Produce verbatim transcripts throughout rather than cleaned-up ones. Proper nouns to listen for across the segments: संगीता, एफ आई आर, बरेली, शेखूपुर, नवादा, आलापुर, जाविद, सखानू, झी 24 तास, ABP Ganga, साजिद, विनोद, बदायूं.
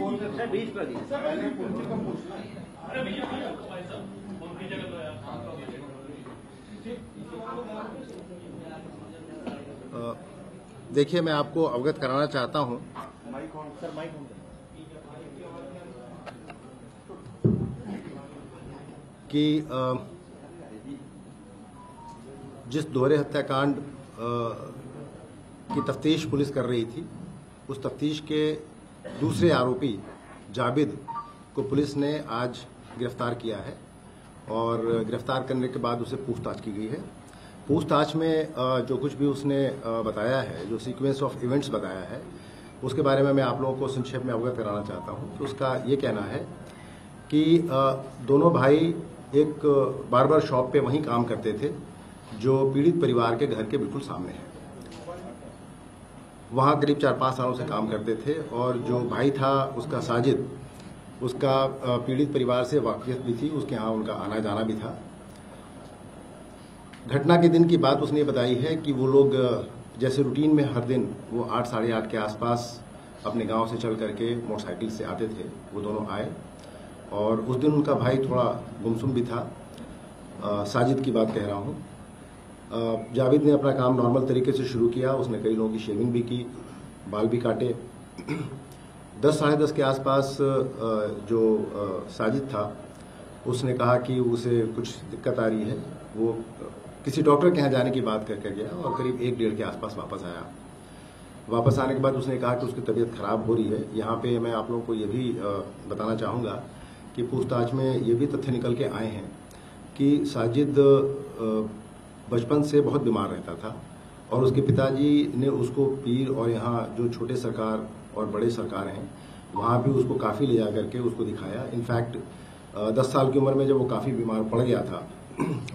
Phone पे बीच पर देखिए, मैं आपको अवगत कराना चाहता हूं। कि जिस दोहरे हत्याकांड की तफ्तीश पुलिस कर रही थी, उस तफ्तीश के दूसरे आरोपी जाविद को पुलिस ने आज गिरफ्तार किया है और गिरफ्तार करने के बाद उसे पूछताछ की गई है। पूछताछ में जो कुछ भी उसने बताया है, जो सीक्वेंस ऑफ इवेंट्स बताया है, उसके बारे में मैं आप लोगों को संक्षेप में अवगत कराना चाहता हूं। तो उसका ये कहना है कि दोनों भाई एक बार्बर शॉप पे वहीं काम करते थे जो पीड़ित परिवार के घर के बिल्कुल सामने है। वहाँ करीब चार पाँच सालों से काम करते थे और जो भाई था उसका, साजिद, उसका पीड़ित परिवार से वाकिफ भी थी, उसके यहाँ उनका आना जाना भी था। घटना के दिन की बात उसने बताई है कि वो लोग जैसे रूटीन में हर दिन वो आठ साढ़े आठ के आसपास अपने गांव से चल करके मोटरसाइकिल से आते थे। वो दोनों आए और उस दिन उनका भाई थोड़ा गुमसुम भी था। आ, साजिद की बात कह रहा हूँ। जाविद ने अपना काम नॉर्मल तरीके से शुरू किया। उसने कई लोगों की शेविंग भी की, बाल भी काटे। दस साढ़े दस के आसपास जो साजिद था उसने कहा कि उसे कुछ दिक्कत आ रही है। वो किसी डॉक्टर के यहाँ जाने की बात करके गया और करीब एक डेढ़ के आसपास वापस आया। वापस आने के बाद उसने कहा कि उसकी तबीयत खराब हो रही है। यहाँ पे मैं आप लोगों को ये भी बताना चाहूँगा कि पूछताछ में ये भी तथ्य निकल के आए हैं कि साजिद बचपन से बहुत बीमार रहता था और उसके पिताजी ने उसको पीर और यहाँ जो छोटे सरकार और बड़े सरकार हैं वहाँ भी उसको काफ़ी ले जा करके उसको दिखाया। इनफैक्ट दस साल की उम्र में जब वो काफ़ी बीमार पड़ गया था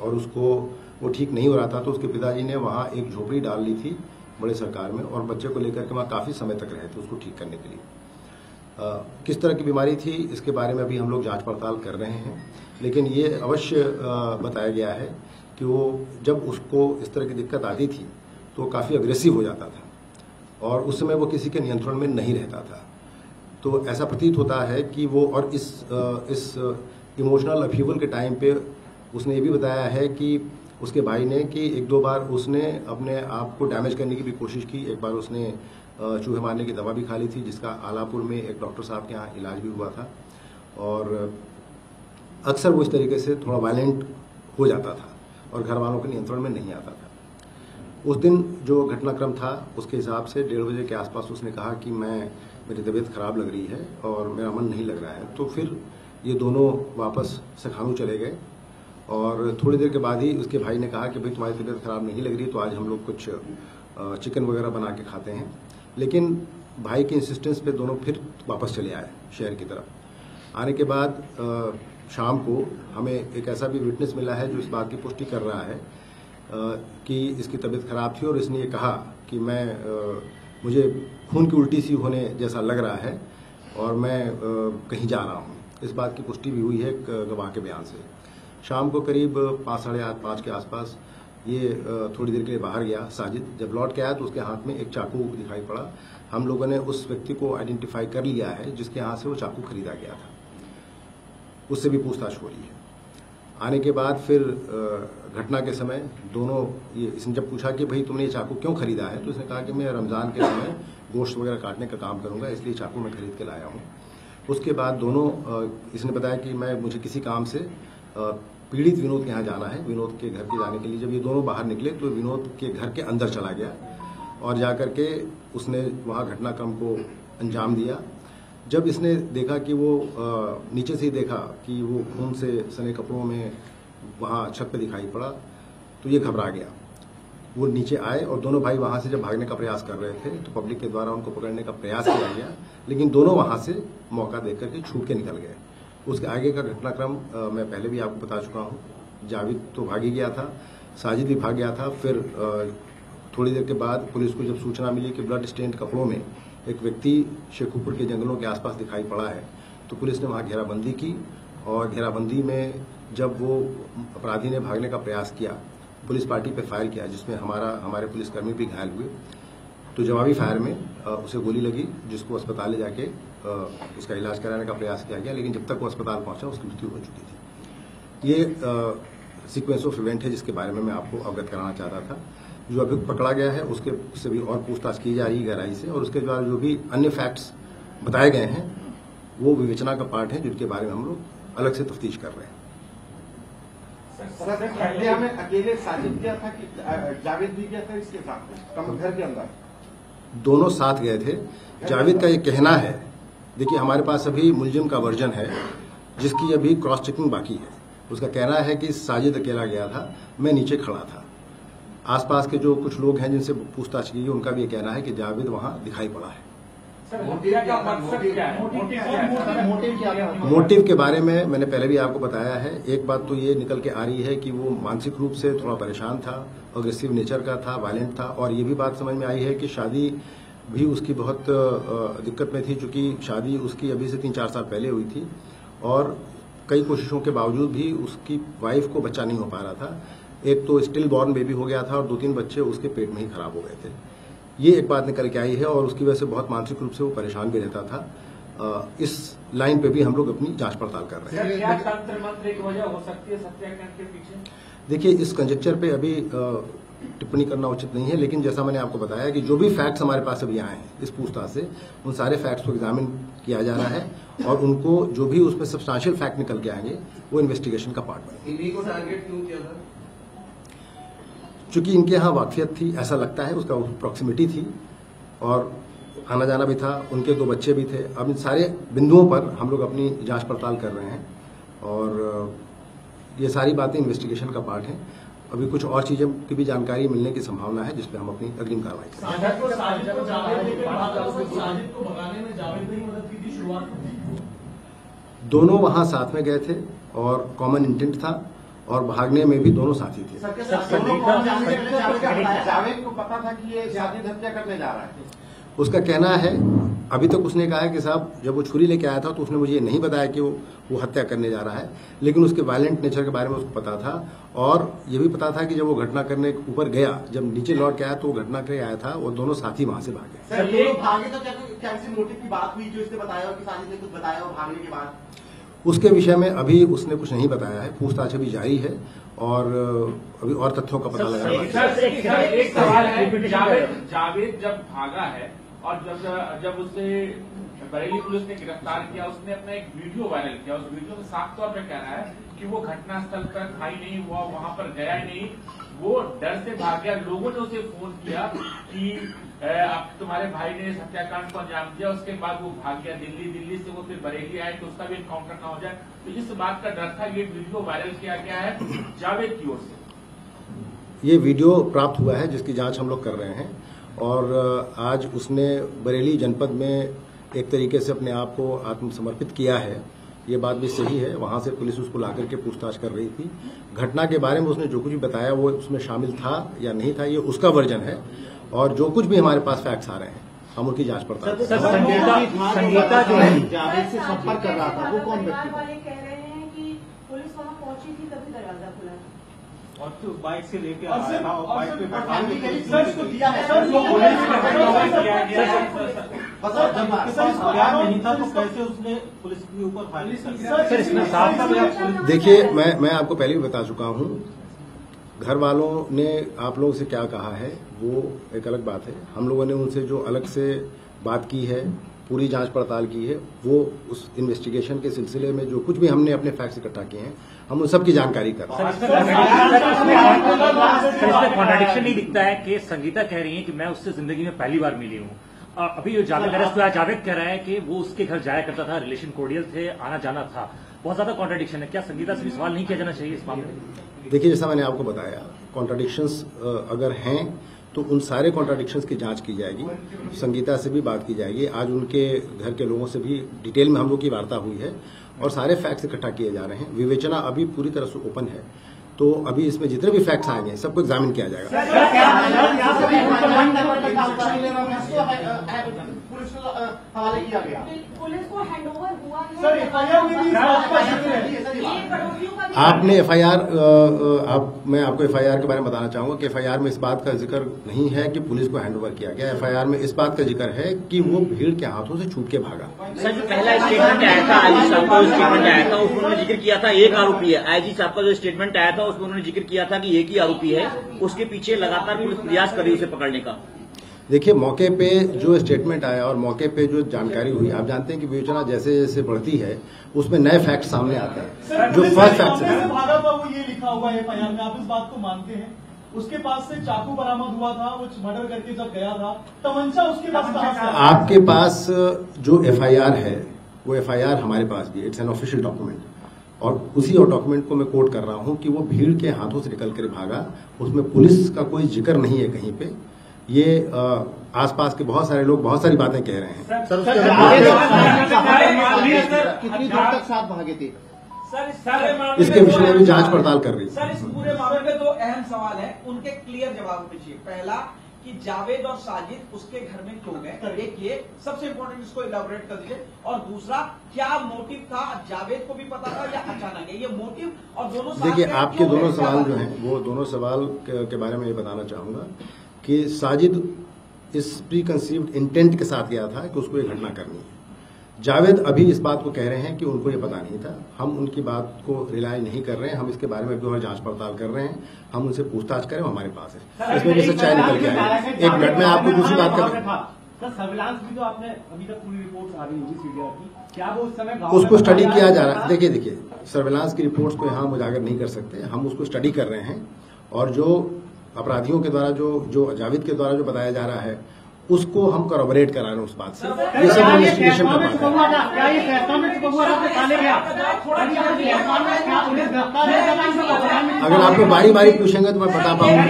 और उसको वो ठीक नहीं हो रहा था तो उसके पिताजी ने वहाँ एक झोपड़ी डाल ली थी बड़े सरकार में और बच्चे को लेकर के वहाँ काफ़ी समय तक रहे थे उसको ठीक करने के लिए। आ, किस तरह की बीमारी थी इसके बारे में अभी हम लोग जांच पड़ताल कर रहे हैं, लेकिन ये अवश्य बताया गया है कि वो जब उसको इस तरह की दिक्कत आती थी तो काफ़ी अग्रेसिव हो जाता था और उस समय वो किसी के नियंत्रण में नहीं रहता था। तो ऐसा प्रतीत होता है कि वो और इस इस इमोशनल अफ्यूवल के टाइम पे उसने ये भी बताया है कि उसके भाई ने कि एक दो बार उसने अपने आप को डैमेज करने की भी कोशिश की। एक बार उसने चूहे मारने की दवा भी खा ली थी जिसका आलापुर में एक डॉक्टर साहब के यहाँ इलाज भी हुआ था और अक्सर वो इस तरीके से थोड़ा वायलेंट हो जाता था और घर वालों के नियंत्रण में नहीं आता था। उस दिन जो घटनाक्रम था उसके हिसाब से डेढ़ बजे के आसपास उसने कहा कि मैं मेरी तबीयत ख़राब लग रही है और मेरा मन नहीं लग रहा है। तो फिर ये दोनों वापस सखानू चले गए और थोड़ी देर के बाद ही उसके भाई ने कहा कि भाई तुम्हारी तबीयत ख़राब नहीं लग रही तो आज हम लोग कुछ चिकन वगैरह बना के खाते हैं। लेकिन भाई के इंसिस्टेंस पे दोनों फिर वापस चले आए शहर की तरफ। आने के बाद शाम को हमें एक ऐसा भी विटनेस मिला है जो इस बात की पुष्टि कर रहा है कि इसकी तबीयत ख़राब थी और इसने ये कहा कि मैं मुझे खून की उल्टी सी होने जैसा लग रहा है और मैं कहीं जा रहा हूँ। इस बात की पुष्टि भी हुई है गवाह के बयान से। शाम को करीब पाँच साढ़े आठ पाँच के आसपास ये थोड़ी देर के लिए बाहर गया साजिद। जब लौट के आया तो उसके हाथ में एक चाकू दिखाई पड़ा। हम लोगों ने उस व्यक्ति को आइडेंटिफाई कर लिया है जिसके हाथ से वो चाकू खरीदा गया था। उससे भी पूछताछ हो रही है। आने के बाद फिर घटना के समय दोनों ये इसने जब पूछा कि भाई तुमने ये चाकू क्यों खरीदा है तो इसने कहा कि मैं रमज़ान के समय गोश्त वगैरह काटने का काम करूँगा इसलिए चाकू मैं खरीद के लाया हूँ। उसके बाद दोनों इसने बताया कि मैं मुझे किसी काम से पीड़ित विनोद के यहाँ जाना है। विनोद के घर के जाने के लिए जब ये दोनों बाहर निकले तो विनोद के घर के अंदर चला गया और जा कर के उसने वहाँ घटनाक्रम को अंजाम दिया। जब इसने देखा कि वो नीचे से ही देखा कि वो खून से सने कपड़ों में वहाँ छत पे दिखाई पड़ा तो ये घबरा गया। वो नीचे आए और दोनों भाई वहाँ से जब भागने का प्रयास कर रहे थे तो पब्लिक के द्वारा उनको पकड़ने का प्रयास किया गया, लेकिन दोनों वहाँ से मौका देख करके छूट के निकल गए। उसके आगे का घटनाक्रम मैं पहले भी आपको बता चुका हूँ। जाविद तो भाग ही गया था, साजिद भी भाग गया था। फिर थोड़ी देर के बाद पुलिस को जब सूचना मिली कि ब्लड स्टेन्ड कपड़ों में एक व्यक्ति शेखूपुर के जंगलों के आसपास दिखाई पड़ा है तो पुलिस ने वहाँ घेराबंदी की और घेराबंदी में जब वो अपराधी ने भागने का प्रयास किया पुलिस पार्टी पर फायर किया जिसमें हमारा हमारे पुलिसकर्मी भी घायल हुए। तो जवाबी फायर में उसे गोली लगी जिसको अस्पताल ले जाके उसका इलाज कराने का प्रयास किया गया, लेकिन जब तक वो अस्पताल पहुंचा उसकी मृत्यु हो चुकी थी। ये सीक्वेंस ऑफ इवेंट है जिसके बारे में मैं आपको अवगत कराना चाहता था। जो अभी पकड़ा गया है उसके से भी और पूछताछ की जा रही है गहराई से, और उसके द्वारा जो भी अन्य फैक्ट्स बताए गए हैं वो विवेचना का पार्ट है, जिनके बारे में हम लोग अलग से तफ्तीश कर रहे हैं। सर, पहले हमें अकेले साजिद गया था कि जाविद भी गया था इसके साथ घर के अंदर? दोनों साथ गए थे। जाविद का ये कहना है, देखिए हमारे पास अभी मुलजिम का वर्जन है जिसकी अभी क्रॉस चेकिंग बाकी है। उसका कहना है कि साजिद अकेला गया था, मैं नीचे खड़ा था। आसपास के जो कुछ लोग हैं जिनसे पूछताछ की, उनका भी ये कहना है कि जाविद वहाँ दिखाई पड़ा है। मोटिव के बारे में मैंने पहले भी आपको बताया है। एक बात तो ये निकल के आ रही है कि वो मानसिक रूप से थोड़ा परेशान था, अग्रेसिव नेचर का था, वायलेंट था। और ये भी बात समझ में आई है कि शादी भी उसकी बहुत दिक्कत में थी, चूंकि शादी उसकी अभी से तीन चार साल पहले हुई थी और कई कोशिशों के बावजूद भी उसकी वाइफ को बच्चा नहीं हो पा रहा था। एक तो स्टिल बॉर्न बेबी हो गया था और दो तीन बच्चे उसके पेट में ही खराब हो गए थे। ये एक बात निकल के आई है और उसकी वजह से बहुत मानसिक रूप से वो परेशान भी रहता था। इस लाइन पे भी हम लोग अपनी जांच पड़ताल कर रहे हैं। क्या तंत्र मंत्र की वजह हो सकती है सत्याग्रह के पीछे? देखिए इस कंजेक्चर पे अभी टिप्पणी करना उचित नहीं है, लेकिन जैसा मैंने आपको बताया कि जो भी फैक्ट्स हमारे पास अभी आए हैं इस पूछताछ से, उन सारे फैक्ट्स को एग्जामिन किया जा रहा है और उनको जो भी उसमें सब्सटेंशियल फैक्ट निकल के आएंगे वो इन्वेस्टिगेशन का पार्ट बनेगा। चूंकि इनके यहाँ वाकफियत थी ऐसा लगता है, उसका प्रॉक्सिमिटी थी और आना जाना भी था, उनके दो बच्चे भी थे। अब इन सारे बिंदुओं पर हम लोग अपनी जांच पड़ताल कर रहे हैं और ये सारी बातें इन्वेस्टिगेशन का पार्ट है। अभी कुछ और चीज़ों की भी जानकारी मिलने की संभावना है जिसमें हम अपनी अग्रिम कार्रवाई करेंगे। दोनों वहाँ साथ में गए थे और कॉमन इंटेंट था और भागने में भी दोनों साथी थे। जावेद को पता था कि ये साजिद हत्या करने जा रहा है, उसका कहना है। अभी तक उसने कहा है कि साहब जब वो छुरी लेके आया था तो उसने मुझे ये नहीं बताया कि वो वो हत्या करने जा रहा है, लेकिन उसके वायलेंट नेचर के बारे में उसको पता था और ये भी पता था कि जब वो घटना करने ऊपर गया, जब नीचे लौट के आया तो वो घटना करके आया था और दोनों साथी वहाँ से भागे। तो क्या मोटिव की बात हुई जो इसने बताया कि साजिद ने कुछ बताया और भागने के बाद? उसके विषय में अभी उसने कुछ नहीं बताया है। पूछताछ अभी जारी है और अभी और तथ्यों का पता लगा है। सर, एक, सर, एक सवाल है, जावेद जावेद जब भागा है और जब जब उसे बरेली पुलिस ने गिरफ्तार किया, उसने अपना एक वीडियो वायरल किया। उस वीडियो में साफ तौर पर कह रहा है कि वो घटनास्थल पर हाई नहीं हुआ, वहां पर गया ही नहीं, वो डर से भाग गया। लोगों ने उसे फोन किया कि अब तुम्हारे भाई ने इस हत्याकांड को अंजाम दिया, उसके बाद वो भाग गया दिल्ली, दिल्ली से वो फिर बरेली आए तो उसका भी इनकाउंटर ना हो जाए, तो इस बात का डर था। ये वीडियो वायरल किया गया है जावेद की ओर से। ये वीडियो प्राप्त हुआ है जिसकी जांच हम लोग कर रहे हैं और आज उसने बरेली जनपद में एक तरीके से अपने आप को आत्मसमर्पित किया है, ये बात भी सही है। वहाँ से पुलिस उसको ला करके पूछताछ कर रही थी। घटना के बारे में उसने जो कुछ भी बताया वो उसमें शामिल था या नहीं था, ये उसका वर्जन है और जो कुछ भी हमारे पास फैक्ट्स आ रहे हैं हम उनकी जांच पड़ताल कर रहे हैं। संगीता जो है जावेद से संपर्क कर रहा था, वो कौन व्यक्ति वाले कह रहे हैं कि पुलिस वहाँ पहुंची थी तभी दरवाजा खुला और तो बाइक से लेके आया था और बाइक पे बैठा है। सर को नहीं था तो कैसे उसने पुलिस के ऊपर फायरिंग? देखिए मैं मैं आपको पहले भी बता चुका हूँ, घर वालों ने आप लोगों से क्या कहा है वो एक अलग बात है। हम लोगों ने उनसे जो अलग से बात की है, पूरी जांच पड़ताल की है, वो उस इन्वेस्टिगेशन के सिलसिले में जो कुछ भी हमने अपने फैक्ट्स इकट्ठा किए हैं हम उन सब की जानकारी कर रहे हैं। इसमें कॉन्ट्राडिक्शन नहीं दिखता है कि संगीता कह रही है कि मैं उससे जिंदगी में पहली बार मिली हूँ, अभी जो जावेद कह जावेद कह रहा है कि वो उसके घर जाया करता था, रिलेशन कोडियल थे, आना जाना था, बहुत ज्यादा कॉन्ट्राडिक्शन है। क्या संगीता से भी सवाल नहीं किया जाना चाहिए इस मामले में? देखिए जैसा मैंने आपको बताया, कॉन्ट्राडिक्शंस अगर हैं तो उन सारे कॉन्ट्राडिक्शंस की जांच की जाएगी। संगीता से भी बात की जाएगी, आज उनके घर के लोगों से भी डिटेल में हम लोग की वार्ता हुई है और सारे फैक्ट्स इकट्ठा किए जा रहे हैं। विवेचना अभी पूरी तरह से ओपन है, तो अभी इसमें जितने भी फैक्ट्स आएंगे सबको एग्जामिन किया जाएगा। पुलिस को हैंडओवर हुआ है। आपने एफ आई आर, आप मैं आपको एफ आई आर के बारे में बताना चाहूँगा कि एफ आई आर में इस बात का जिक्र नहीं है कि पुलिस को हैंड ओवर किया गया। एफ आई आर में इस बात का जिक्र है कि वो भीड़ के हाथों से छूट के भागा। सर, जो पहला स्टेटमेंट आया था, आई जी साहब का स्टेटमेंट आया था, उसमें उन्होंने जिक्र किया था एक आरोपी है। आई जी साहब का जो स्टेटमेंट आया था उसमें उन्होंने जिक्र किया था कि एक ही आरोपी है, उसके पीछे लगातार पुलिस प्रयास करी उसे पकड़ने का। देखिए, मौके पे जो स्टेटमेंट आया और मौके पे जो जानकारी हुई, आप जानते हैं कि विवेचना जैसे जैसे बढ़ती है उसमें नए फैक्ट सामने आते हैं। जो फर्स्ट फैक्ट ये लिखा हुआ है एफ आई आर में, आप इस बात को मानते हैं? उसके पास से चाकू बरामद हुआ था, वो मर्डर करके जब गया था, तमंचा उसके पास कहां से? आपके पास जो एफ आई आर है वो एफ आई आर हमारे पास भी, इट्स एन ऑफिशियल डॉक्यूमेंट, और उसी डॉक्यूमेंट को मैं कोट कर रहा हूँ कि वो भीड़ के हाथों से निकल कर भागा, उसमें पुलिस का कोई जिक्र नहीं है कहीं पे। ये आसपास के बहुत सारे लोग बहुत सारी बातें कह रहे हैं। सर, कितनी देर तक साथ भागे थे? सर, इसके विषय में भी जांच पड़ताल कर रही है। सर, इस पूरे मामले में दो अहम सवाल हैं, उनके क्लियर जवाब होने चाहिए। पहला कि जाविद और साजिद उसके घर में क्यों गए, एक ये सबसे इम्पोर्टेंट, इसको इलाबोरेट कर दीजिए। और दूसरा, क्या मोटिव था? जाविद को भी पता था या अचानक है ये मोटिव? और दोनों, देखिए, आपके दोनों सवाल जो हैं वो दोनों सवाल के बारे में ये बताना चाहूंगा कि साजिद इस प्री कंसीव्ड इंटेंट के साथ गया था कि उसको ये घटना करनी है। जावेद अभी इस बात को कह रहे हैं कि उनको ये पता नहीं था। हम उनकी बात को रिलाई नहीं कर रहे हैं, हम इसके बारे में भी और जांच पड़ताल कर रहे हैं, हम उनसे पूछताछ करें, हमारे पास है, इसमें भी सच्चाई निकल के आएगी। एक मिनट में आपको दूसरी बात कर, सर्विलांस भी जो आपने अभी तक पूरी रिपोर्ट आ रही है क्या वो उस समय उसको स्टडी किया जा रहा है? देखिए देखिए सर्विलांस की रिपोर्ट्स को यहाँ हम उजागर नहीं कर सकते, हम उसको स्टडी कर रहे हैं, और जो अपराधियों के द्वारा जो जो जाविद के द्वारा जो बताया जा रहा है उसको हम कॉरबोरेट करा रहे हैं उस बात से। ये सब इन्वेस्टिगेशन का बात है। अगर आपको बारी बारी पूछेंगे तो मैं बता पाऊंगा।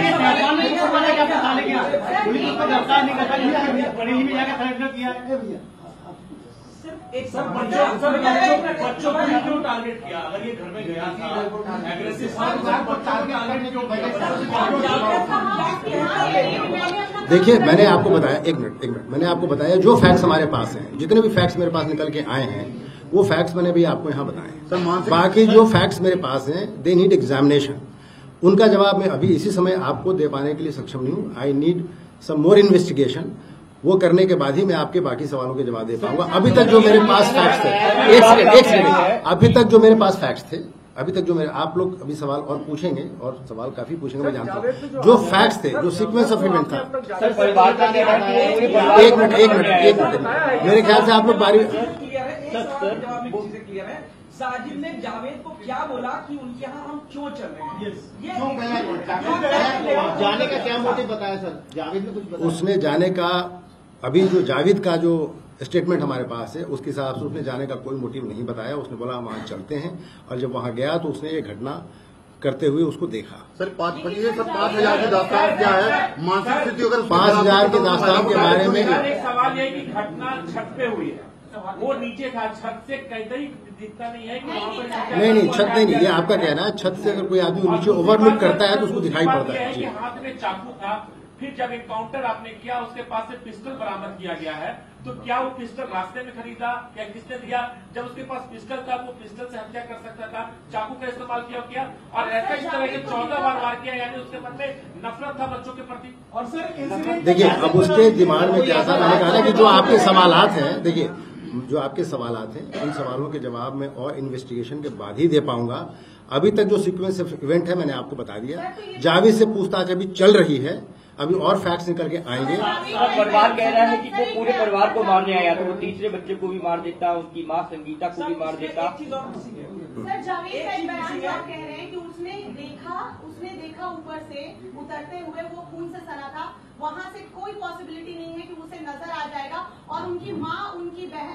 एक सर बच्चों बच्चों को क्यों टारगेट किया? अगर ये घर में गया था, एग्रेसिव था। देखिए, मैंने आपको बताया, एक मिनट एक मिनट मैंने आपको बताया जो फैक्ट्स हमारे पास हैं, जितने भी फैक्ट्स मेरे पास निकल के आए हैं वो फैक्ट्स मैंने भी आपको यहाँ बताए हैं। बाकी जो फैक्ट्स मेरे पास हैं, दे नीड एग्जामिनेशन, उनका जवाब मैं अभी इसी समय आपको दे पाने के लिए सक्षम नहीं हूँ। I need some more investigation, वो करने के बाद ही मैं आपके बाकी सवालों के जवाब दे पाऊंगा। अभी तक जो मेरे पास फैक्ट्स थे, एक सेकंड एक सेकंड अभी तक जो मेरे पास फैक्ट्स थे, अभी तक जो मेरे, आप लोग अभी सवाल और पूछेंगे और सवाल काफी पूछेंगे, मैं जानता हूँ। जो फैक्ट्स थे, जो सीक्वेंस ऑफ इवेंट था, एक मिनट एक मिनट एक मिनट मेरे ख्याल से आप लोग बारी साजिद ने जावेद को क्या बोला कि उनके यहाँ हम क्यों चल रहे हैं? जाने का क्या मोटिव बताया सर? जावेद ने कुछ बताया? उसने जाने का, अभी जो जावेद का जो स्टेटमेंट हमारे पास है उसके हिसाब से उसने जाने का कोई मोटिव नहीं बताया। उसने बोला हम वहाँ चलते हैं, और जब वहाँ गया तो उसने ये घटना करते हुए उसको देखा। सर, पाँच सर पाँच हजार की दास्तान क्या है? मानसिक स्थिति अगर पाँच हजार की दास्तान के बारे में सवाल है कि घटना छत पे हुई है, वो नीचे था, छत से कहीं दिखता नहीं है कि वहाँ पर नहीं नहीं छत नहीं, ये आपका कहना है। छत से अगर कोई आदमी नीचे ओवरलुक करता है तो उसको दिखाई पड़ता है। कि हाथ में चाकू था, फिर जब एनकाउंटर आपने किया उसके पास से पिस्टल बरामद किया गया है, तो क्या वो पिस्टल रास्ते में खरीदा या किसने दिया? जब उसके पास पिस्टल था वो पिस्टल से हत्या कर सकता था, चाकू का इस्तेमाल किया किया और ऐसा इस तरह के चौदह बार वार किया, यानी उसके मन में नफरत था बच्चों के प्रति। और सर, देखिए, अब उसके दिमाग में क्या था, मैंने कहा कि जो आपके सवाल हैं, देखिए जो आपके सवाल हैं उन सवालों के जवाब में और इन्वेस्टिगेशन के बाद ही दे पाऊंगा। अभी तक जो सीक्वेंस इवेंट है मैंने आपको बता दिया। जावेद से पूछताछ अभी चल रही है, अभी और फैक्ट्स निकल के आएंगे। परिवार कह रहा है कि वो पूरे परिवार को मारने आया था, वो तीसरे बच्चे को भी मार देता, उसकी माँ संगीता को भी मार देता। सर, जावेद का बयान आप कह रहे हैं कि उसने देखा उसने देखा ऊपर से उतरते हुए, वो खून से सना था, वहाँ से कोई पॉसिबिलिटी नहीं है कि उसे नजर आ जाएगा, और उनकी माँ, उनकी बहन,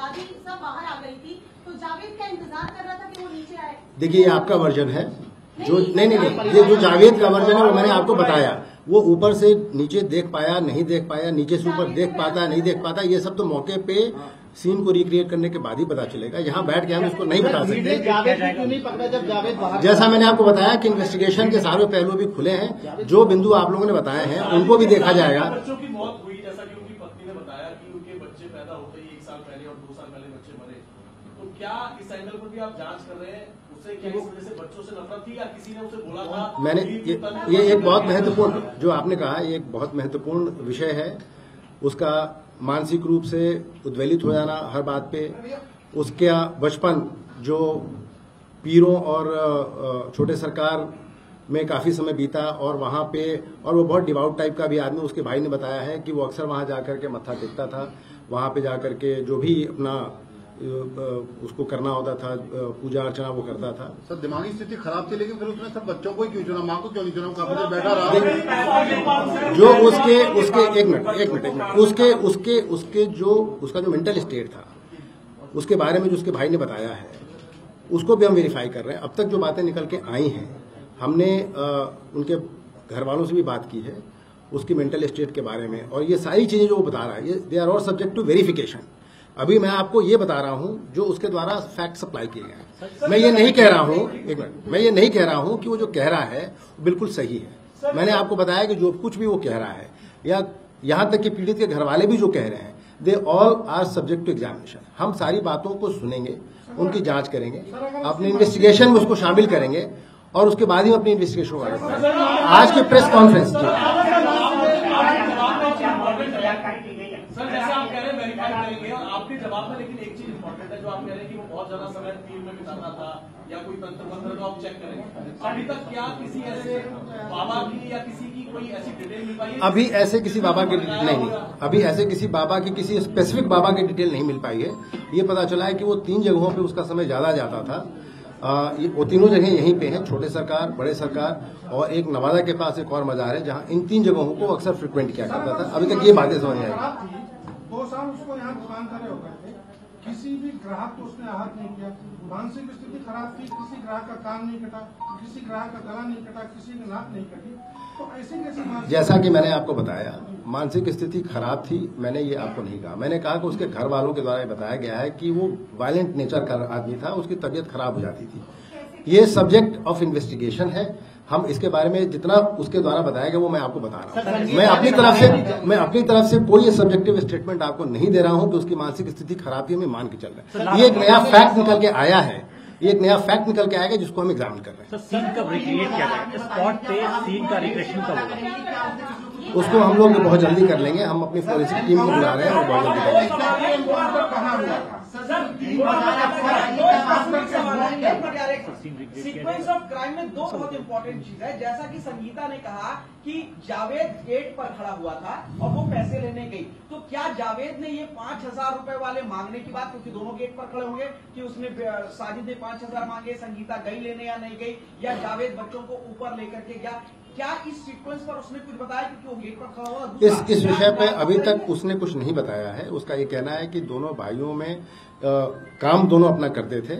दादी सब बाहर आ गई थी, तो जावेद का इंतजार कर रहा था कि वो नीचे आए। देखिए, ये आपका वर्जन है, जो नहीं नहीं नहीं ये जो जावेद का वर्जन है वो मैंने आपको बताया। वो ऊपर से नीचे देख पाया, नहीं देख पाया, नीचे से ऊपर देख पाता, नहीं देख पाता, ये सब तो मौके पे सीन को रिक्रिएट करने के बाद ही पता चलेगा। यहाँ बैठ के हम इसको नहीं बता सकते। जैसा मैंने आपको बताया कि इन्वेस्टिगेशन के सारे पहलू भी खुले हैं, जो बिंदु आप लोगों ने बताए हैं उनको भी देखा जाएगा। बच्चों की मौत हुई, जैसा कि उनकी पत्नी ने बताया कि उनके बच्चे पैदा होते ही एक साल पहले और दो साल पहले बच्चे मरे, तो क्या इस एंगल पर भी आप जांच कर रहे हैं? उससे क्या इस वजह से बच्चों से नफरत थी या किसी ने उसे बोला था? मैंने ये, ये एक बहुत महत्वपूर्ण जो आपने कहा ये एक बहुत महत्वपूर्ण विषय है। उसका मानसिक रूप से उद्वेलित हो जाना हर बात पे, उसका बचपन जो पीरों और छोटे सरकार में काफी समय बीता और वहाँ पे, और वो बहुत डिवाउट टाइप का भी आदमी, उसके भाई ने बताया है कि वो अक्सर वहाँ जाकर के मत्था टेकता था, वहाँ पे जाकर के जो भी अपना उसको करना होता था पूजा अर्चना वो करता था। सर दिमागी स्थिति खराब थी, लेकिन फिर उसने सब बच्चों को ही क्यों चुना, माँ को क्यों नहीं चुना? काफी बैठा रहा जो उसके उसके एक मिनट एक मिनट उसके उसके उसके जो उसका जो मेंटल स्टेट था उसके बारे में जो उसके भाई ने बताया है उसको भी हम वेरीफाई कर रहे हैं। अब तक जो बातें निकल के आई हैं हमने आ, उनके घर वालों से भी बात की है उसकी मेंटल स्टेट के बारे में, और ये सारी चीज़ें जो वो बता रहा है ये they are all subject to verification. अभी मैं आपको ये बता रहा हूँ जो उसके द्वारा फैक्ट सप्लाई किए गए हैं। मैं ये नहीं कह रहा हूँ एक मिनट मैं ये नहीं कह रहा हूँ कि वो जो कह रहा है बिल्कुल सही है। मैंने आपको बताया कि जो कुछ भी वो कह रहा है या यहाँ तक कि पीड़ित के घर वाले भी जो कह रहे हैं they all are subject to examination. हम सारी बातों को सुनेंगे, उनकी जांच करेंगे, अपने इन्वेस्टिगेशन में उसको शामिल करेंगे और उसके बाद ही अपनी इन्वेस्टिगेशन करेंगे। आज के प्रेस कॉन्फ्रेंस में आपके जवाब में लेकिन एक चीज इम्पोर्टेंट है जो आप कह रहे हैं कि वो बहुत ज्यादा समय तीर में बिताता था या कोई तंत्र मंत्र आप चेक करेंगे। अभी तक क्या किसी ऐसे बाबा की या किसी की कोई ऐसी डिटेल मिल पाई? अभी ऐसे किसी बाबा की डिटेल नहीं, अभी ऐसे किसी बाबा की किसी स्पेसिफिक बाबा की डिटेल नहीं मिल पाई है। ये पता चला है कि वो तीन जगहों पे उसका समय ज्यादा जाता था। आ, ये, वो तीनों जगह यहीं पे हैं, छोटे सरकार, बड़े सरकार और एक नवादा के पास एक और मजार है जहाँ इन तीन जगहों को अक्सर फ्रिक्वेंट किया करता था। अभी तक ये बातें समझ में आई। दो साल उसको यहाँ दुकान खड़े हो गए थे, किसी भी ग्राहक को उसने आहत नहीं किया। मानसिक स्थिति खराब थी, किसी ग्राहक का कान नहीं कटा, किसी ग्राहक का गला नहीं कटा, किसी की नाक नहीं कटी। तो ऐसे कैसे? जैसा कि मैंने आपको बताया मानसिक स्थिति खराब थी, मैंने ये आपको नहीं कहा। मैंने कहा कि उसके घर वालों के द्वारा बताया गया है कि वो वायलेंट नेचर का आदमी था, उसकी तबीयत खराब हो जाती थी। ये सब्जेक्ट ऑफ इन्वेस्टिगेशन है, हम इसके बारे में जितना उसके द्वारा बताया गया वो मैं आपको बता रहा हूँ। मैं अपनी तरफ से मैं अपनी तरफ से कोई सब्जेक्टिव स्टेटमेंट आपको नहीं दे रहा हूँ कि उसकी मानसिक स्थिति खराब थी, मैं मान के चल रहा है। ये एक नया फैक्ट निकल के आया है, ये एक नया फैक्ट निकल के आएगा जिसको हम एग्जामिन कर रहे हैं। सीन कब रिक्रिएट किया जाएगा? स्पॉट पे सीन का रिक्रिएशन कब होगा? उसको हम लोग बहुत जल्दी कर लेंगे, हम अपनी फोरेंसिक टीम को बुला रहे हैं और बहुत जल्दी करेंगे। सीक्वेंस ऑफ क्राइम में दो बहुत इंपॉर्टेंट चीज है, जैसा कि संगीता ने कहा कि जावेद गेट पर खड़ा हुआ था और वो पैसे लेने गई, तो क्या जावेद ने ये पांच हजार रूपये वाले मांगने की बात, क्योंकि दोनों गेट पर खड़े होंगे कि उसने साजिद ने पांच हजार मांगे, संगीता गई लेने या नहीं गई, या जावेद बच्चों को ऊपर लेकर के गया, क्या इस सीक्वेंस पर उसने कुछ बताया क्योंकि वो गेट पर खड़ा हुआ? इस इस विषय पे अभी तक उसने कुछ नहीं बताया है। उसका ये कहना है कि दोनों भाइयों में आ, काम दोनों अपना करते थे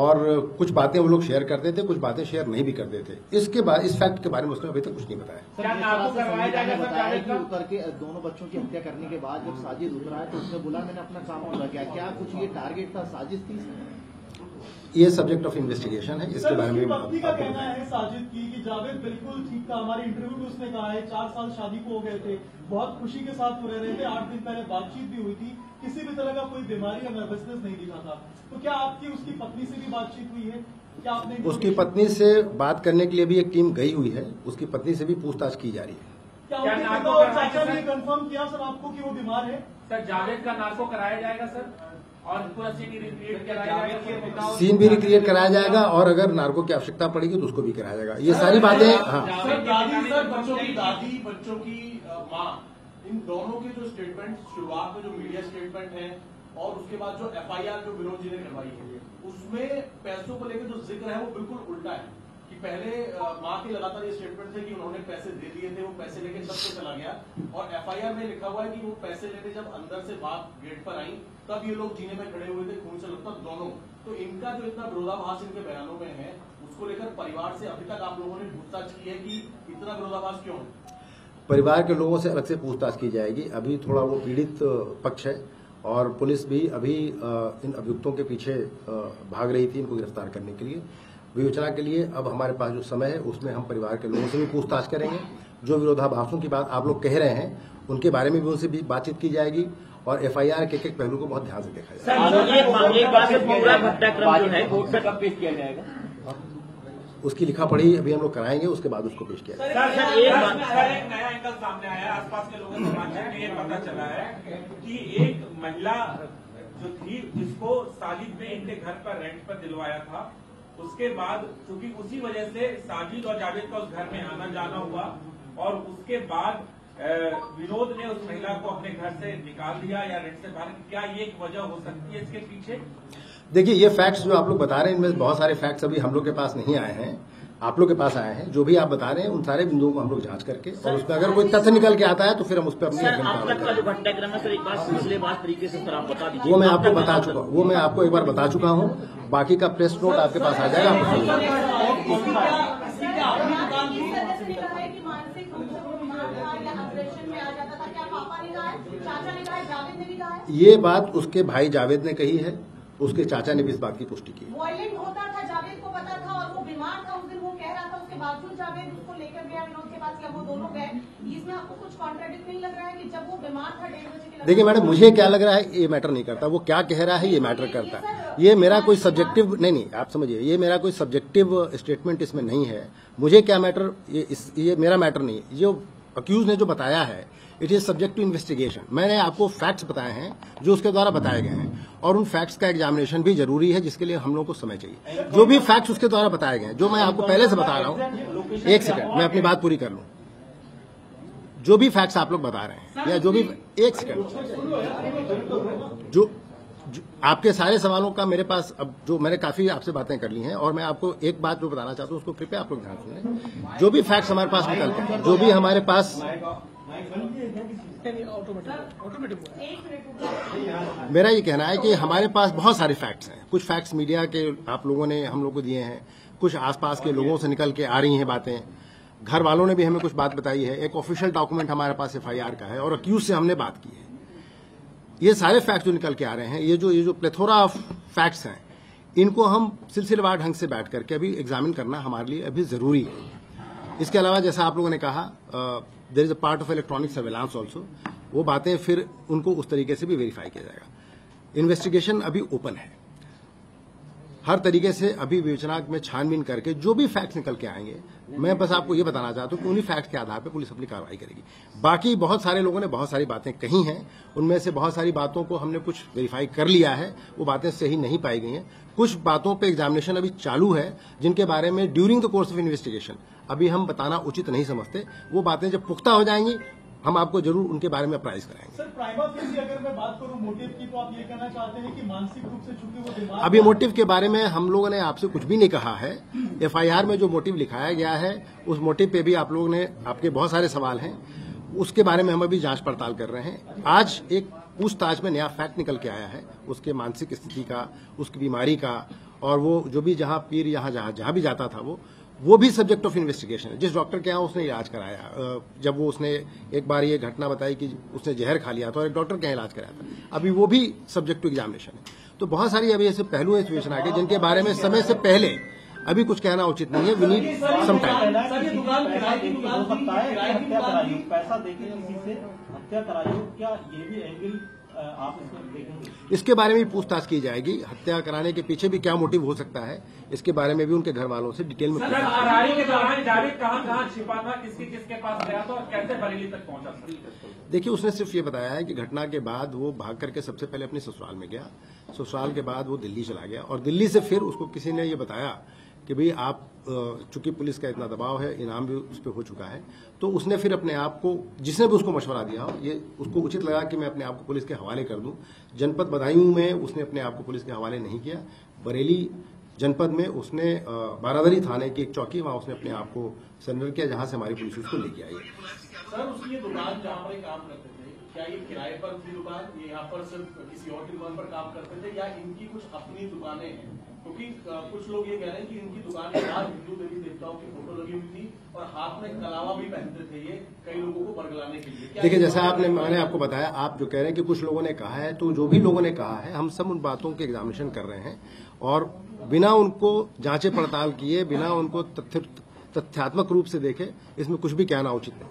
और कुछ बातें वो लोग शेयर करते थे, कुछ बातें शेयर नहीं भी करते थे। इसके बाद इस फैक्ट के बारे में उसने अभी तक कुछ नहीं बताया। करके दोनों बच्चों की हत्या करने के बाद जब साजिद उतरा है तो उसने बोला मैंने अपना काम पूरा किया, क्या कुछ ये टारगेट था, साजिश थी? ये सब्जेक्ट ऑफ इन्वेस्टिगेशन है, इसके बारे में पत्नी का कहना है साजिद की कि जावेद बिल्कुल ठीक था। हमारे इंटरव्यू में उसने कहा है चार साल शादी को हो गए थे, बहुत खुशी के साथ वो रह रहे थे, आठ दिन पहले बातचीत भी हुई थी, किसी भी तरह का कोई बीमारी या नर्वसनेस नहीं दिखा था। तो क्या आपकी उसकी पत्नी से भी बातचीत हुई है? क्या आपने उसकी पत्नी से बात करने के लिए भी एक टीम गई हुई है, उसकी पत्नी से भी पूछताछ की जा रही है। क्या चाचा ने कन्फर्म किया सर आपको कि वो बीमार है? सर जावेद का नार्को कराया जाएगा सर और पूरा सीन भी रिक्रिएट कराया सीन भी रिक्रिएट कराया जाएगा और अगर नार्को की आवश्यकता पड़ेगी तो उसको भी कराया जाएगा। ये सारी बातें हाँ। दादी सर बच्चों की दादी, बच्चों की माँ, इन दोनों के जो स्टेटमेंट शुरुआत में जो मीडिया स्टेटमेंट है और उसके बाद जो एफ आई आर जो विनोद जी ने करवाई है उसमें पैसों को लेकर जो जिक्र है वो बिल्कुल उल्टा है कि पहले माँ के लगातार ये स्टेटमेंट थे कि उन्होंने पैसे दे दिए थे, वो पैसे लेके तब को चला गया और एफ आई आर में लिखा हुआ है कि वो पैसे लेने जब अंदर से बात गेट पर आई तब ये लोग जीने में खड़े हुए थे, खून से लथपथ दोनों। तो इनका जो इतना विरोधाभास इनके बयानों में है उसको लेकर परिवार से अभी तक आप लोगों ने पूछताछ की है कि इतना विरोधाभास क्यों है? परिवार के लोगों से अलग से पूछताछ की जाएगी, अभी थोड़ा वो पीड़ित पक्ष है और पुलिस भी अभी इन अभियुक्तों के पीछे भाग रही थी इनको गिरफ्तार करने के लिए, विवेचना के लिए। अब हमारे पास जो समय है उसमें हम परिवार के लोगों से भी पूछताछ करेंगे, जो विरोधाभासों की बात आप लोग कह रहे हैं उनके बारे में भी उनसे भी बातचीत की जाएगी और एफ आई आर के एक पहलू को बहुत ध्यान से देखा जाएगा। उसकी लिखा पढ़ी अभी हम लोग कराएंगे, उसके बाद उसको पेश किया जाएगा। सर एक नया एंगल सामने आया, आसपास के लोगों से ये पता चला है कि एक महिला जो थी जिसको साजिद ने इनके घर पर रेंट पर दिलवाया था, उसके बाद चूंकि उसी वजह से साजिद और जाविद का उस घर में आना जाना हुआ और उसके बाद विनोद ने उस महिला को अपने घर से निकाल दिया या रेंट से बाहर। क्या ये एक वजह हो सकती है इसके पीछे? देखिए ये फैक्ट्स जो आप लोग बता रहे हैं, इनमें बहुत सारे फैक्ट्स अभी हम लोग के पास नहीं आए हैं, आप लोग के पास आए हैं। जो भी आप बता रहे हैं उन सारे बिंदुओं को हम लोग जांच करके और उसमें अगर कोई तथ्य निकल के आता है तो फिर हम उस पर अपनी वो मैं आपको बता चुका हूँ वो मैं आपको एक बार बता चुका हूँ। बाकी का प्रेस नोट आपके पास आ जाएगा। ये बात उसके भाई जाविद ने कही है, उसके चाचा ने भी इस बात की पुष्टि की। वायलेंट होता था, जावेद को पता था और वो बीमार था उस दिन, वो कह रहा था, उसके बावजूद जावेद उसको लेकर गया विनोद के पास या वो दोनों गए। इसमें आपको कुछ कॉन्ट्राडिक्ट नहीं लग रहा है कि जब वो बीमार था डेढ़ बजे के? देखिए मैडम, मुझे क्या लग रहा है ये मैटर नहीं करता, वो क्या कह रहा है ये मैटर करता है। ये मेरा कोई सब्जेक्टिव नहीं नहीं आप समझिए, ये मेरा कोई सब्जेक्टिव स्टेटमेंट इसमें नहीं है। मुझे क्या मैटर, ये ये मेरा मैटर नहीं है। जो अक्यूज ने जो बताया है it is subject to investigation. मैंने आपको फैक्ट्स बताए हैं जो उसके द्वारा बताए गए हैं और उन फैक्ट्स का एग्जामिनेशन भी जरूरी है, जिसके लिए हम लोग को समय चाहिए। जो भी फैक्ट्स उसके द्वारा बताए गए हैं, जो मैं आपको पहले से बता रहा हूँ, एक सेकंड मैं अपनी बात पूरी कर लूँ। जो भी फैक्ट्स आप लोग बता रहे हैं या जो भी एक सेकंड जो आपके सारे सवालों का मेरे पास अब जो मैंने काफी आपसे बातें कर ली हैं और मैं आपको एक बात जो बताना चाहता हूँ उसको कृपया आप लोग ध्यान सुनें। जो भी फैक्ट्स हमारे पास निकलते हैं, जो भी हमारे पास मेरा ये कहना है कि हमारे पास बहुत सारे फैक्ट्स हैं। कुछ फैक्ट्स मीडिया के आप लोगों ने हम लोग को दिए हैं, कुछ आसपास के लोगों से निकल के आ रही हैं बातें, घर वालों ने भी हमें कुछ बात बताई है। एक ऑफिशियल डॉक्यूमेंट हमारे पास एफ आई आर का है और अक्यूज से हमने बात की है। ये सारे फैक्ट्स जो निकल के आ रहे हैं, ये जो ये जो प्लेथोरा ऑफ फैक्ट्स हैं, इनको हम सिलसिलेवार ढंग से बैठ करके अभी एग्जामिन करना हमारे लिए अभी जरूरी है। इसके अलावा जैसा आप लोगों ने कहा there is a part of electronic surveillance also, वो बातें फिर उनको उस तरीके से भी वेरीफाई किया जाएगा। इन्वेस्टिगेशन अभी ओपन है, हर तरीके से अभी विवेचना में छानबीन करके जो भी फैक्ट्स निकल के आएंगे, मैं बस आपको ये बताना चाहता हूँ कि उन्हीं फैक्ट्स के आधार पर पुलिस अपनी कार्रवाई करेगी। बाकी बहुत सारे लोगों ने बहुत सारी बातें कही हैं, उनमें से बहुत सारी बातों को हमने कुछ वेरीफाई कर लिया है, वो बातें सही नहीं पाई गई हैं। कुछ बातों पर एग्जामिनेशन अभी चालू है, जिनके बारे में during the course of investigation अभी हम बताना उचित नहीं समझते। वो बातें जब पुख्ता हो जाएंगी हम आपको जरूर उनके बारे में प्राइस कराएंगे। सर प्राइमा फेसी अगर मैं बात करूं मोटिव की, तो आप ये कहना चाहते हैं कि मानसिक रूप से चूंकि वो बीमार अभी मोटिव के बारे में हम लोगों ने आपसे कुछ भी नहीं कहा है। एफ आई आर में जो मोटिव लिखाया गया है उस मोटिव पे भी आप लोगों ने आपके बहुत सारे सवाल हैं, उसके बारे में हम अभी जांच पड़ताल कर रहे हैं। आज एक पूछताछ में नया फैक्ट निकल के आया है, उसके मानसिक स्थिति का, उसकी बीमारी का, और वो जो भी जहाँ पीर यहाँ जहाँ जहाँ भी जाता था वो वो भी सब्जेक्ट ऑफ इन्वेस्टिगेशन है। जिस डॉक्टर के यहाँ उसने इलाज कराया, जब वो उसने एक बार ये घटना बताई कि उसने जहर खा लिया था और एक डॉक्टर के यहाँ इलाज कराया था, अभी वो भी सब्जेक्ट टू एग्जामिनेशन है। तो बहुत सारी अभी ऐसे पहलू हैं इस योजना के जिनके बारे में समय से पहले अभी कुछ कहना उचित नहीं है। We need some time. इसके बारे में भी पूछताछ की जाएगी, हत्या कराने के पीछे भी क्या मोटिव हो सकता है इसके बारे में भी उनके घर वालों से डिटेल में। सर आरारी के दौरान जाविद कहाँ-कहाँ छिपा था, किसके किसके पास गया था और कैसे बरेली तक पहुंचा? देखिए उसने सिर्फ ये बताया है कि घटना के बाद वो भाग करके सबसे पहले अपने ससुराल में गया, ससुराल के बाद वो दिल्ली चला गया और दिल्ली से फिर उसको किसी ने ये बताया कि भाई आप चूंकि पुलिस का इतना दबाव है, इनाम भी उस पर हो चुका है, तो उसने फिर अपने आप को, जिसने भी उसको मशवरा दिया हो, ये उसको उचित लगा कि मैं अपने आप को पुलिस के हवाले कर दूं। जनपद बदायूं में उसने अपने आप को पुलिस के हवाले नहीं किया, बरेली जनपद में उसने बारादरी थाने की एक चौकी, वहाँ उसने अपने आप को सरेंडर किया, जहाँ से हमारी पुलिस उसको लेके आई है। क्या ये किराए पर की दुकान, ये यहाँ पर सिर्फ किसी और की दुकान पर काम करते थे या इनकी कुछ अपनी दुकानें हैं? क्योंकि कुछ लोग ये कह रहे हैं कि इनकी दुकान के बाहर हिंदू देवी देवताओं की फोटो लगी हुई थी और हाथ में कलावा भी पहनते थे ये, कई लोगों को बरगलाने के लिए। देखिए जैसा आपने मैंने आपको बताया, आप जो कह रहे हैं कि कुछ लोगों ने कहा है, तो जो भी लोगों ने कहा है हम सब उन बातों के एग्जामिनेशन कर रहे हैं और बिना उनको जांचे पड़ताल किए, बिना उनको तथ्य तथ्यात्मक रूप से देखें, इसमें कुछ भी कहना उचित नहीं।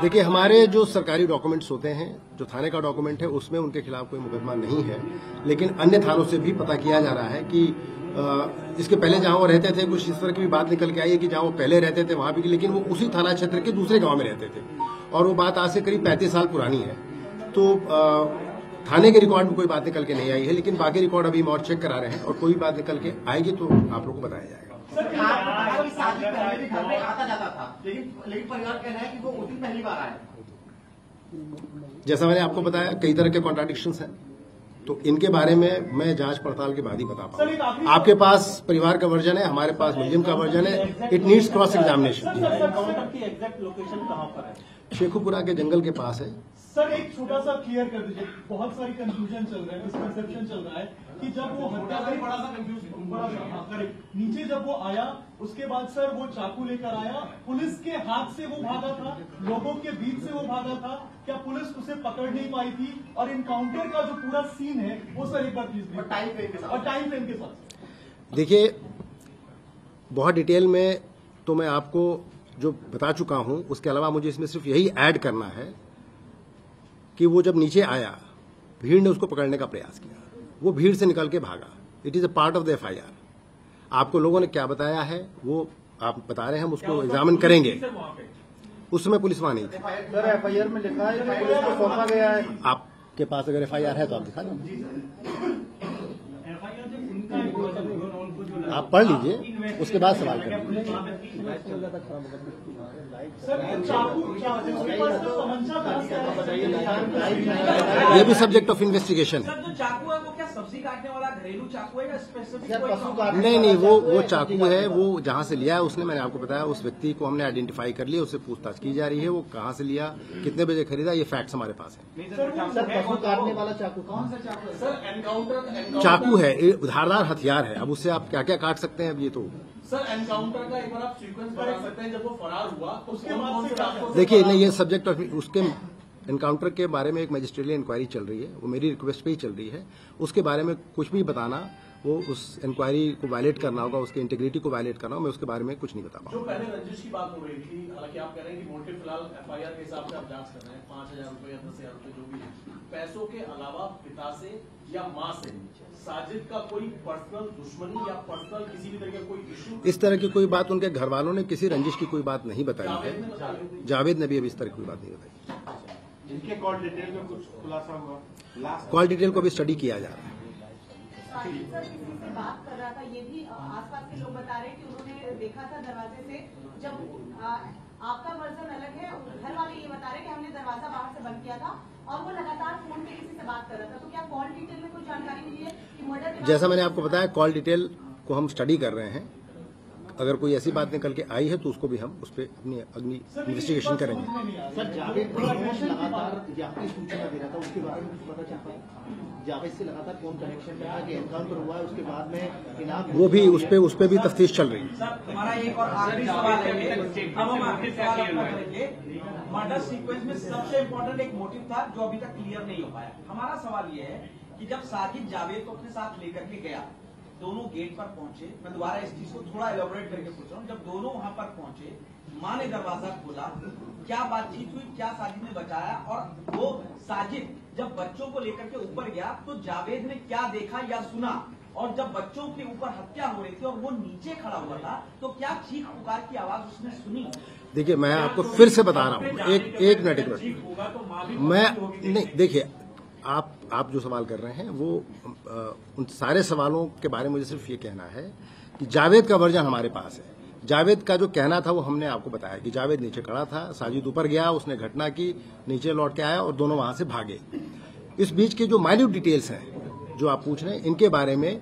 देखिए, हमारे जो सरकारी डॉक्यूमेंट्स होते हैं, जो थाने का डॉक्यूमेंट है, उसमें उनके खिलाफ कोई मुकदमा नहीं है, लेकिन अन्य थानों से भी पता किया जा रहा है कि इसके पहले जहां वो रहते थे, कुछ इस तरह की भी बात निकल के आई है कि जहां वो पहले रहते थे वहां भी, लेकिन वो उसी थाना क्षेत्र के दूसरे गाँव में रहते थे, और वो बात आज से करीब पैंतीस साल पुरानी है। तो थाने के रिकॉर्ड में कोई बात निकल के नहीं आई है, लेकिन बाकी रिकॉर्ड अभी हम और चेक करा रहे हैं, और कोई बात निकल के आएगी तो आप लोगों को बताया जाएगा। जैसा मैंने आपको बताया, कई तरह के कॉन्ट्राडिक्शंस हैं, तो इनके बारे में मैं जांच पड़ताल के बाद ही बता पाऊंगा। आपके पास परिवार का वर्जन है, हमारे पास मुलजिम का वर्जन है, it needs cross examination. Sheikhupura के जंगल के पास है। सर, एक छोटा सा क्लियर कर दीजिए, बहुत सारी कंफ्यूजन चल रहा है, मिसकंसेप्शन चल रहा है कि जब वो हत्या करी, बड़ा सा कंफ्यूजन, नीचे जब वो आया, उसके बाद सर वो चाकू लेकर आया, पुलिस के हाथ से वो भागा था, लोगों के बीच से वो भागा था, क्या पुलिस उसे पकड़ नहीं पाई थी? और इनकाउंटर का जो पूरा सीन है वो सर एक बार प्लीज, और टाइम फ्रेम के साथ और टाइम फ्रेम के साथ देखिए। बहुत डिटेल में तो मैं आपको जो बता चुका हूं, उसके अलावा मुझे इसमें सिर्फ यही ऐड करना है कि वो जब नीचे आया, भीड़ ने उसको पकड़ने का प्रयास किया, वो भीड़ से निकल के भागा। It is a part of the एफ आई आर। आपको लोगों ने क्या बताया है वो आप बता रहे हैं, हम उसको एग्जामिन करेंगे। उस समय पुलिस वहां नहीं थी। सर, एफ आई आर में लिखा है कि पुलिस को सौंपा गया है। आपके पास अगर एफ आई आर है तो आप दिखा दो, आप पढ़ लीजिए, उसके बाद सवाल करेंगे। ये भी सब्जेक्ट ऑफ इन्वेस्टिगेशन है। नहीं नहीं, वो वो चाकू है, वो जहाँ से लिया है उसने, मैंने आपको बताया, उस व्यक्ति को हमने आइडेंटिफाई कर लिया, उससे पूछताछ की जा रही है, वो कहाँ से लिया, कितने बजे खरीदा, ये फैक्ट्स हमारे पास है। चाकू है, धारदार हथियार है, अब उससे आप क्या क्या काट सकते हैं, अब ये तो सर एनकाउंटर का एक बार आप सीक्वेंस बता सकते हैं, जब वो फरार हुआ उसके बाद। देखिए नहीं, ये सब्जेक्ट ऑफ उसके एनकाउंटर के बारे में एक मजिस्ट्रेटियल इंक्वायरी चल रही है, वो मेरी रिक्वेस्ट पे ही चल रही है। उसके बारे में कुछ भी बताना, वो उस इंक्वायरी को वायलेट करना होगा, उसके इंटीग्रिटी को वायलेट करना होगा, मैं उसके बारे में कुछ नहीं बता पाऊंगा। जो पहले रंजिश की बात हो रही थी, हालांकि आप कह रहे हैं कि मोटिव फिलहाल एफ आई आर के हिसाब से आप जांच कर रहे हैं, पांच हजार रूपये या दस हजार रूपये जो भी, पैसों के अलावा पिता से या माँ से साजिद का कोई पर्सनल दुश्मनी या पर्सनल किसी भी तरह का कोई इश्यू, इस तरह की कोई बात उनके घर वालों ने किसी रंजिश की कोई बात नहीं बताई है। जाविद ने भी अभी इस तरह की कोई बात नहीं बताई। इनके कॉल डिटेल में कुछ खुलासा हुआ? कॉल डिटेल को भी स्टडी किया जा रहा है। साजिद सर किसी से बात कर रहा था, ये भी आसपास के लोग बता रहे हैं कि उन्होंने देखा था दरवाजे से, जब आपका वर्जन अलग है, घर वाले ये बता रहे हैं कि हमने दरवाजा बाहर से बंद किया था, और वो लगातार फोन पे किसी से बात कर रहा था, तो क्या कॉल डिटेल में कोई जानकारी मिली है कि मर्डर? जैसा मैंने आपको बताया, कॉल डिटेल को हम स्टडी कर रहे हैं, अगर कोई ऐसी बात निकल के आई है तो उसको भी हम उस पर अपनी अगली इन्वेस्टिगेशन करेंगे। सर, जाविद लगातार जाविद सूचना दे रहा था, उसके बारे में पता चल पाया? जाविद से लगातार फोन कनेक्शन में था कि एनकाउंटर हुआ है, उसके बाद में इनाम, वो भी उस पर उस पर भी तफ्तीश चल रही है। हमारा एक और आखिरी सवाल है, अब हम आखिरी सवाल अपना करेंगे। मर्डर सीक्वेंस में सबसे इम्पोर्टेंट एक मोटिव था जो अभी तक क्लियर नहीं हो पाया। हमारा सवाल ये है कि जब साजिद जाविद को अपने साथ लेकर के गया, दोनों गेट पर पहुंचे, मैं दोबारा इस चीज को थोड़ा एलोबरेट करके पूछ रहा हूँ, जब दोनों वहां पर पहुंचे, माँ ने दरवाजा खोला, क्या बातचीत हुई, क्या साजिद ने बचाया, और वो साजिद जब बच्चों को लेकर के ऊपर गया तो जावेद ने क्या देखा या सुना, और जब बच्चों के ऊपर हत्या हो रही थी और वो नीचे खड़ा हुआ था तो क्या चीख पुकार की आवाज उसने सुनी? देखिए, मैं आपको फिर से बता रहा हूँ, एक एक मिनट मैं नहीं, देखिए आप आप जो सवाल कर रहे हैं वो आ, उन सारे सवालों के बारे में मुझे सिर्फ ये कहना है कि जावेद का वर्जन हमारे पास है। जावेद का जो कहना था वो हमने आपको बताया कि जावेद नीचे खड़ा था, साजिद ऊपर गया, उसने घटना की, नीचे लौट के आया और दोनों वहां से भागे। इस बीच के जो माइन्यूट डिटेल्स हैं जो आप पूछ रहे हैं, इनके बारे में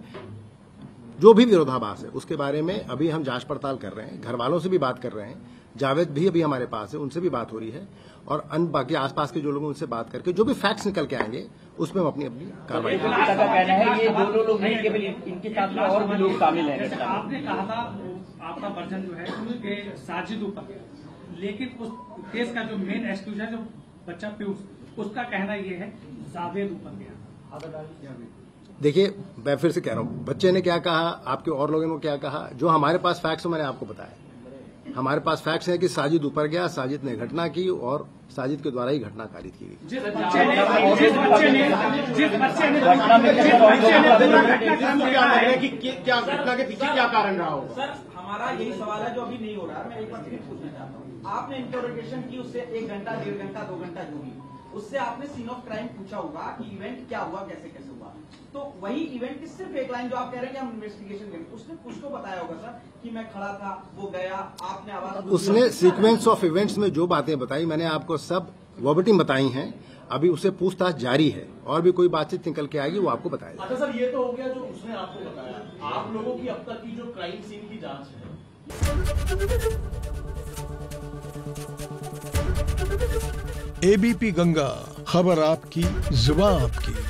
जो भी विरोधाभास है उसके बारे में अभी हम जांच पड़ताल कर रहे हैं, घर वालों से भी बात कर रहे हैं, जावेद भी अभी हमारे पास है, उनसे भी बात हो रही है, और अन्य बाकी आसपास के जो लोग उनसे बात करके जो भी फैक्ट्स निकल के आएंगे उसमें हम अपनी अपनी कार्रवाई करेंगे। आपने कहा था आपका वर्जन जो है साजिद ऊपर, लेकिन उस केस का जो मेन एक्सक्यूज है, जो बच्चा पीयूष, उसका कहना यह है जावेद ऊपर गया। देखिए मैं फिर से कह रहा हूँ, बच्चे ने क्या कहा, आपके और लोगों ने क्या कहा, जो हमारे पास फैक्ट्स मैंने आपको बताया। हमारे पास फैक्ट्स हैं कि साजिद ऊपर गया, साजिद ने घटना की और साजिद के द्वारा ही घटना कारित की गई। क्या घटना के पीछे क्या कारण रहा होगा सर, हमारा यही सवाल है जो अभी नहीं हो रहा है। मैं एक बार फिर पूछना चाहता हूँ, आपने इंटरोगेशन की, उससे एक घंटा डेढ़ घंटा दो घंटा जो भी, उससे आपने सीन ऑफ क्राइम पूछा होगा कि इवेंट क्या हुआ कैसे कैसे हुआ, तो वही इवेंट की सिर्फ एक लाइन जो आप कह रहे हैं कि हम इन्वेस्टिगेशन करेंगे, उसने कुछ तो बताया होगा सर कि मैं खड़ा था, वो गया, आपने आवाज, उसने सीक्वेंस ऑफ इवेंट्स में जो बातें बताई मैंने आपको सब वर्बटिम बताई हैं। अभी उसे पूछताछ जारी है और भी कोई बातचीत निकल के आएगी वो आपको बताएगा। अच्छा सर, ये तो हो गया जो उसने आपको बताया। आप लोगों की अब तक की जो क्राइम सीन की जांच है। एबीपी गंगा, खबर आपकी, जुबान आपकी।